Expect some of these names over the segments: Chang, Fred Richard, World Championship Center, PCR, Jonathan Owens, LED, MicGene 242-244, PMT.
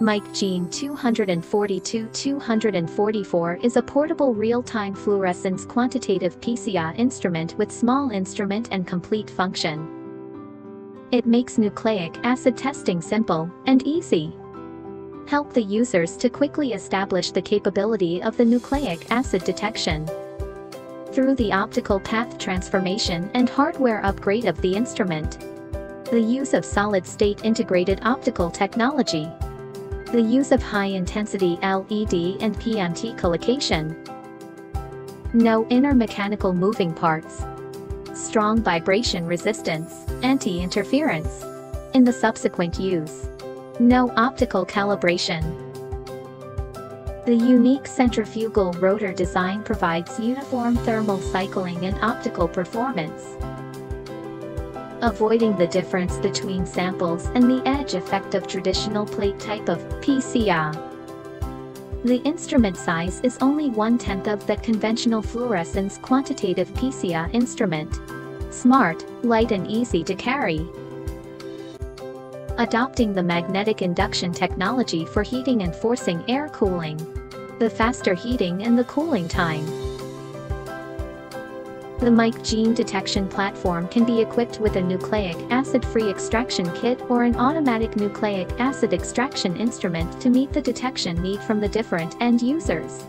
MicGene 242-244 is a portable real-time fluorescence quantitative PCR instrument with small instrument and complete function. It makes nucleic acid testing simple and easy. Help the users to quickly establish the capability of the nucleic acid detection. Through the optical path transformation and hardware upgrade of the instrument. The use of solid-state integrated optical technology. The use of high-intensity LED and PMT collocation. No inner mechanical moving parts. Strong vibration resistance, anti-interference. In the subsequent use. No optical calibration. The unique centrifugal rotor design provides uniform thermal cycling and optical performance. Avoiding the difference between samples and the edge effect of traditional plate type of PCR. The instrument size is only 1/10 of that conventional fluorescence quantitative PCR instrument. Smart, light and easy to carry. Adopting the magnetic induction technology for heating and forcing air cooling. The faster heating and the cooling time. The MicGene detection platform can be equipped with a nucleic acid-free extraction kit or an automatic nucleic acid extraction instrument to meet the detection need from the different end users.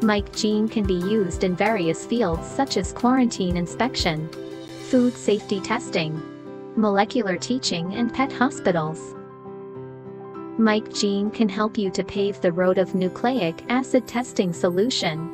MicGene can be used in various fields such as quarantine inspection, food safety testing, molecular teaching and pet hospitals. MicGene can help you to pave the road of nucleic acid testing solution.